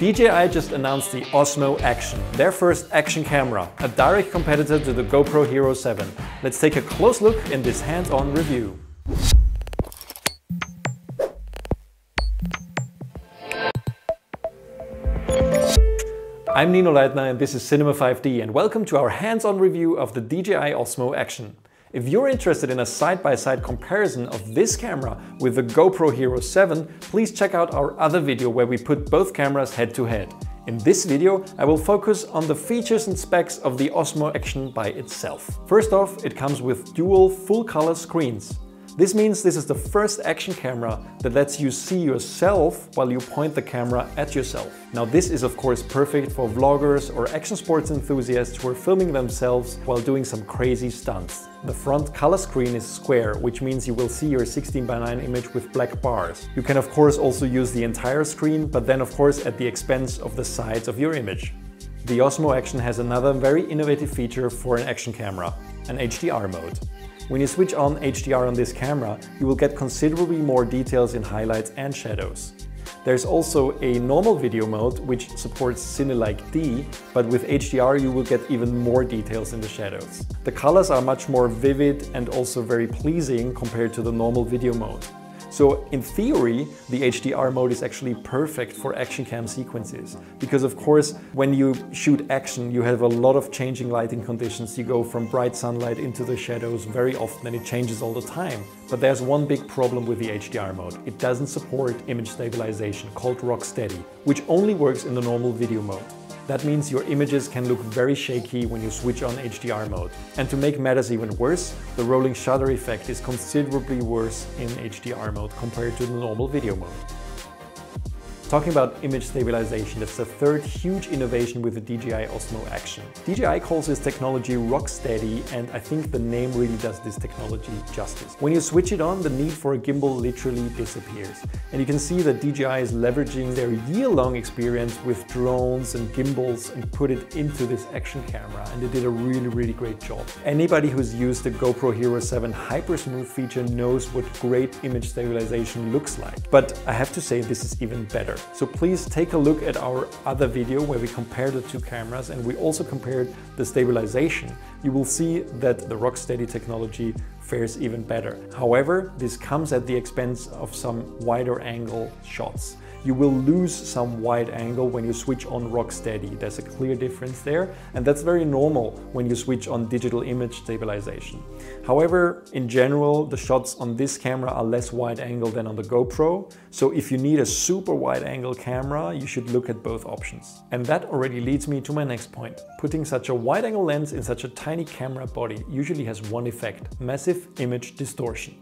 DJI just announced the Osmo Action, their first action camera, a direct competitor to the GoPro Hero 7. Let's take a close look in this hands-on review. I'm Nino Leitner and this is Cinema 5D, and welcome to our hands-on review of the DJI Osmo Action. If you're interested in a side-by-side comparison of this camera with the GoPro Hero 7, please check out our other video where we put both cameras head-to-head. In this video, I will focus on the features and specs of the Osmo Action by itself. First off, it comes with dual full-color screens. This means this is the first action camera that lets you see yourself while you point the camera at yourself. Now this is of course perfect for vloggers or action sports enthusiasts who are filming themselves while doing some crazy stunts. The front color screen is square, which means you will see your 16:9 image with black bars. You can of course also use the entire screen, but then of course at the expense of the sides of your image. The Osmo Action has another very innovative feature for an action camera, an HDR mode. When you switch on HDR on this camera, you will get considerably more details in highlights and shadows. There's also a normal video mode which supports CineLike D, but with HDR you will get even more details in the shadows. The colors are much more vivid and also very pleasing compared to the normal video mode. So in theory, the HDR mode is actually perfect for action cam sequences. Because of course, when you shoot action, you have a lot of changing lighting conditions. You go from bright sunlight into the shadows very often and it changes all the time. But there's one big problem with the HDR mode. It doesn't support image stabilization, called Rock Steady, which only works in the normal video mode. That means your images can look very shaky when you switch on HDR mode. And to make matters even worse, the rolling shutter effect is considerably worse in HDR mode compared to the normal video mode. Talking about image stabilization, that's the third huge innovation with the DJI Osmo Action. DJI calls this technology Rock Steady, and I think the name really does this technology justice. When you switch it on, the need for a gimbal literally disappears. And you can see that DJI is leveraging their year-long experience with drones and gimbals and put it into this action camera, and they did a really great job. Anybody who's used the GoPro Hero 7 HyperSmooth feature knows what great image stabilization looks like. But I have to say this is even better. So please take a look at our other video where we compare the two cameras and we also compared the stabilization. You will see that the Rock Steady technology fares even better. However, this comes at the expense of some wider angle shots. You will lose some wide angle when you switch on Rock Steady. There's a clear difference there, and that's very normal when you switch on digital image stabilization. However, in general, the shots on this camera are less wide angle than on the GoPro. So if you need a super wide angle camera, you should look at both options. And that already leads me to my next point. Putting such a wide angle lens in such a tiny camera body usually has one effect: massive image distortion.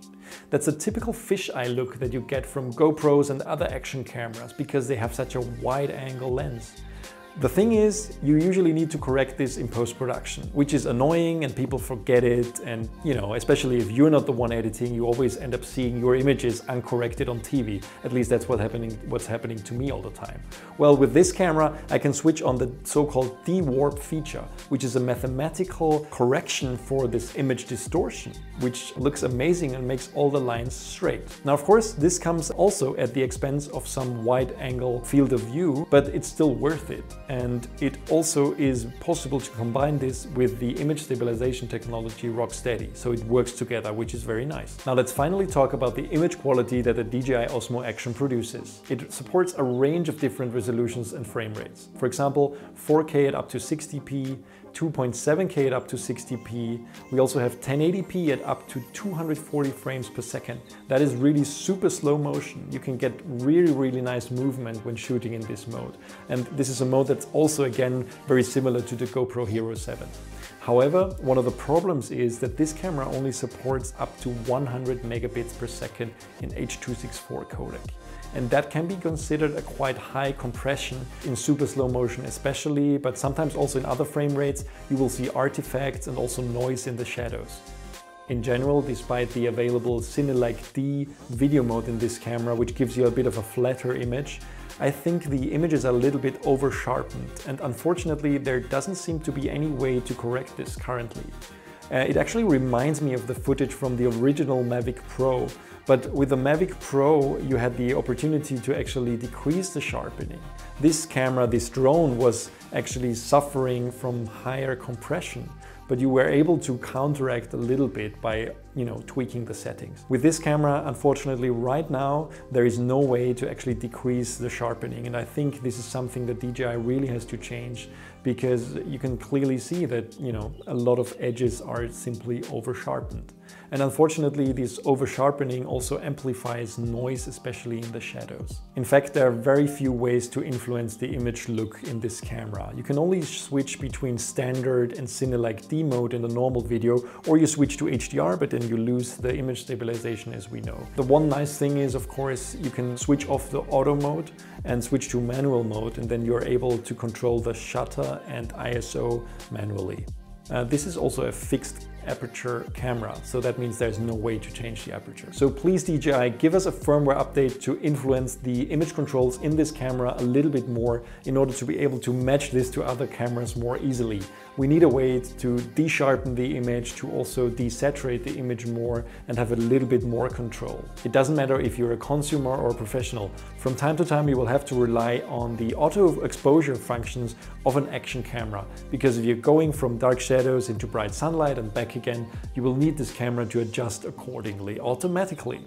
That's a typical fisheye look that you get from GoPros and other action cameras because they have such a wide angle lens. The thing is, you usually need to correct this in post-production, which is annoying and people forget it. And you know, especially if you're not the one editing, you always end up seeing your images uncorrected on TV. At least that's what's happening to me all the time. Well, with this camera, I can switch on the so-called D-warp feature, which is a mathematical correction for this image distortion, which looks amazing and makes all the lines straight. Now, of course, this comes also at the expense of some wide angle field of view, but it's still worth it. And it also is possible to combine this with the image stabilization technology Rock Steady, so it works together, which is very nice. Now let's finally talk about the image quality that the DJI Osmo Action produces. It supports a range of different resolutions and frame rates. For example, 4K at up to 60p, 2.7K at up to 60p. We also have 1080p at up to 240 frames per second. That is really super slow motion. You can get really nice movement when shooting in this mode. And this is a mode that's also again very similar to the GoPro Hero 7. However, one of the problems is that this camera only supports up to 100 megabits per second in H.264 codec. And that can be considered a quite high compression in super slow motion especially, but sometimes also in other frame rates you will see artifacts and also noise in the shadows. In general, despite the available CineLike D video mode in this camera, which gives you a bit of a flatter image, I think the images are a little bit over-sharpened, and unfortunately there doesn't seem to be any way to correct this currently. It actually reminds me of the footage from the original Mavic Pro, but with the Mavic Pro you had the opportunity to actually decrease the sharpening. This camera, this drone, was actually suffering from higher compression, but you were able to counteract a little bit by, tweaking the settings. With this camera, unfortunately, right now, there is no way to actually decrease the sharpening. And I think this is something that DJI really has to change, because you can clearly see that, a lot of edges are simply over-sharpened. And unfortunately, this over-sharpening also amplifies noise, especially in the shadows. In fact, there are very few ways to influence the image look in this camera. You can only switch between standard and CineLike D mode in the normal video, or you switch to HDR, but then you lose the image stabilization as we know. The one nice thing is, of course, you can switch off the auto mode and switch to manual mode, and then you're able to control the shutter and ISO manually. This is also a fixed aperture camera, so that means there's no way to change the aperture. So please, DJI, give us a firmware update to influence the image controls in this camera a little bit more in order to be able to match this to other cameras more easily. We need a way to de-sharpen the image, to also desaturate the image more and have a little bit more control. It doesn't matter if you're a consumer or a professional. From time to time, you will have to rely on the auto exposure functions of an action camera, because if you're going from dark shadows into bright sunlight and back again, you will need this camera to adjust accordingly, automatically.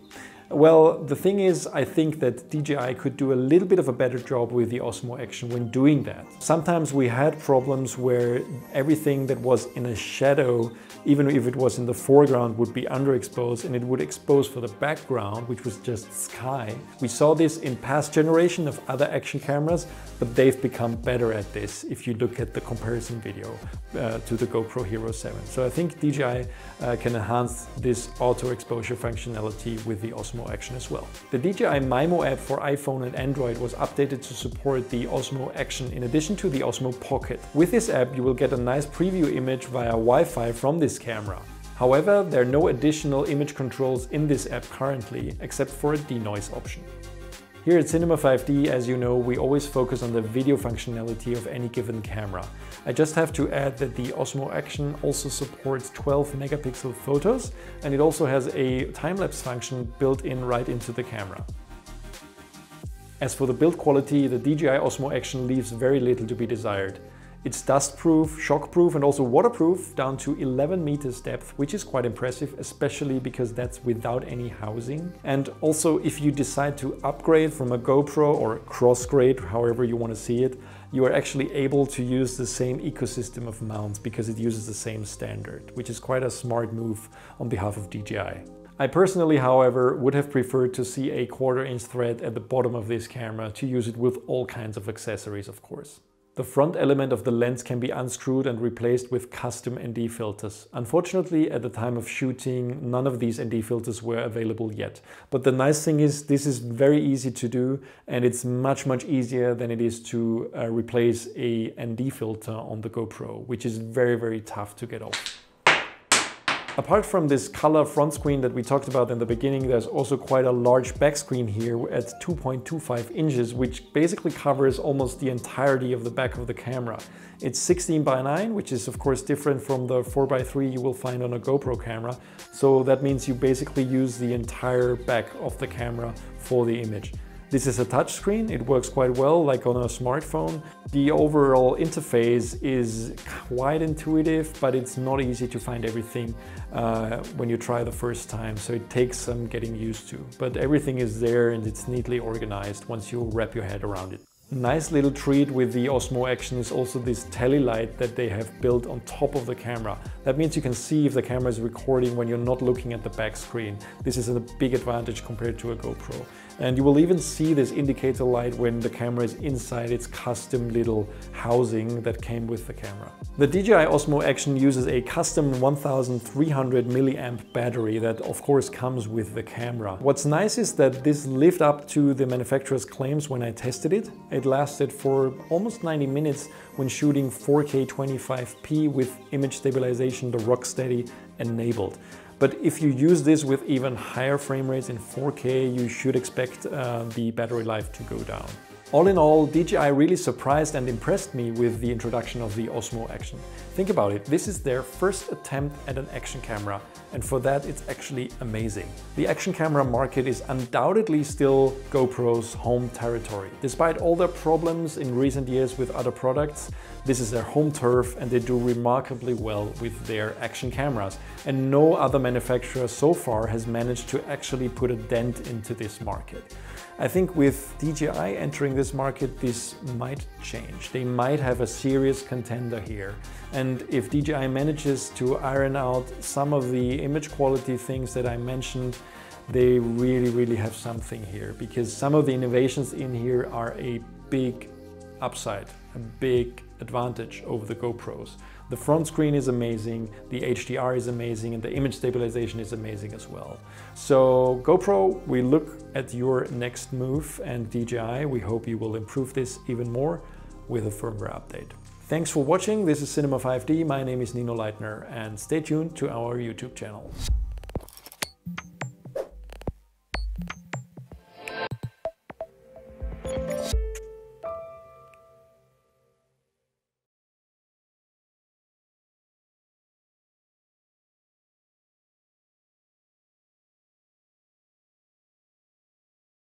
Well, the thing is, I think that DJI could do a little bit of a better job with the Osmo Action when doing that. Sometimes we had problems where everything that was in a shadow, even if it was in the foreground, would be underexposed, and it would expose for the background, which was just sky. We saw this in past generation of other action cameras, but they've become better at this if you look at the comparison video to the GoPro Hero 7. So I think DJI can enhance this auto exposure functionality with the Osmo Action as well. The DJI MIMO app for iPhone and Android was updated to support the Osmo Action in addition to the Osmo Pocket. With this app, you will get a nice preview image via Wi-Fi from this camera. However, there are no additional image controls in this app currently, except for a denoise option. Here at Cinema 5D, as you know, we always focus on the video functionality of any given camera. I just have to add that the Osmo Action also supports 12-megapixel photos, and it also has a time-lapse function built in right into the camera. As for the build quality, the DJI Osmo Action leaves very little to be desired. It's dustproof, shockproof, and also waterproof down to 11 meters depth, which is quite impressive, especially because that's without any housing. And also, if you decide to upgrade from a GoPro or cross-grade, however you want to see it, you are actually able to use the same ecosystem of mounts because it uses the same standard, which is quite a smart move on behalf of DJI. I personally, however, would have preferred to see a 1/4-inch thread at the bottom of this camera to use it with all kinds of accessories, of course. The front element of the lens can be unscrewed and replaced with custom ND filters. Unfortunately, at the time of shooting, none of these ND filters were available yet. But the nice thing is, this is very easy to do, and it's much, much easier than it is to replace a ND filter on the GoPro, which is very, very tough to get off. Apart from this color front screen that we talked about in the beginning, there's also quite a large back screen here at 2.25 inches, which basically covers almost the entirety of the back of the camera. It's 16:9, which is of course different from the 4:3 you will find on a GoPro camera. So that means you basically use the entire back of the camera for the image. This is a touchscreen, it works quite well, like on a smartphone. The overall interface is quite intuitive, but it's not easy to find everything when you try the first time, so it takes some getting used to. But everything is there and it's neatly organized once you wrap your head around it. Nice little treat with the Osmo Action is also this telelight that they have built on top of the camera. That means you can see if the camera is recording when you're not looking at the back screen. This is a big advantage compared to a GoPro. And you will even see this indicator light when the camera is inside its custom little housing that came with the camera. The DJI Osmo Action uses a custom 1300 milliamp battery that of course comes with the camera. What's nice is that this lived up to the manufacturer's claims when I tested it. It lasted for almost 90 minutes when shooting 4K 25p with image stabilization, the Rock Steady enabled. But if you use this with even higher frame rates in 4K, you should expect the battery life to go down. All in all, DJI really surprised and impressed me with the introduction of the Osmo Action. Think about it, this is their first attempt at an action camera, and for that it's actually amazing. The action camera market is undoubtedly still GoPro's home territory. Despite all their problems in recent years with other products, this is their home turf and they do remarkably well with their action cameras. And no other manufacturer so far has managed to actually put a dent into this market. I think with DJI entering this market, this might change. They might have a serious contender here. And if DJI manages to iron out some of the image quality things that I mentioned, they really have something here, because some of the innovations in here are a big upside, a big advantage over the GoPros. The front screen is amazing, the HDR is amazing, and the image stabilization is amazing as well. So GoPro, we look at your next move, and DJI, we hope you will improve this even more with a firmware update. Thanks for watching. This is Cinema 5D. My name is Nino Leitner, and stay tuned to our YouTube channel.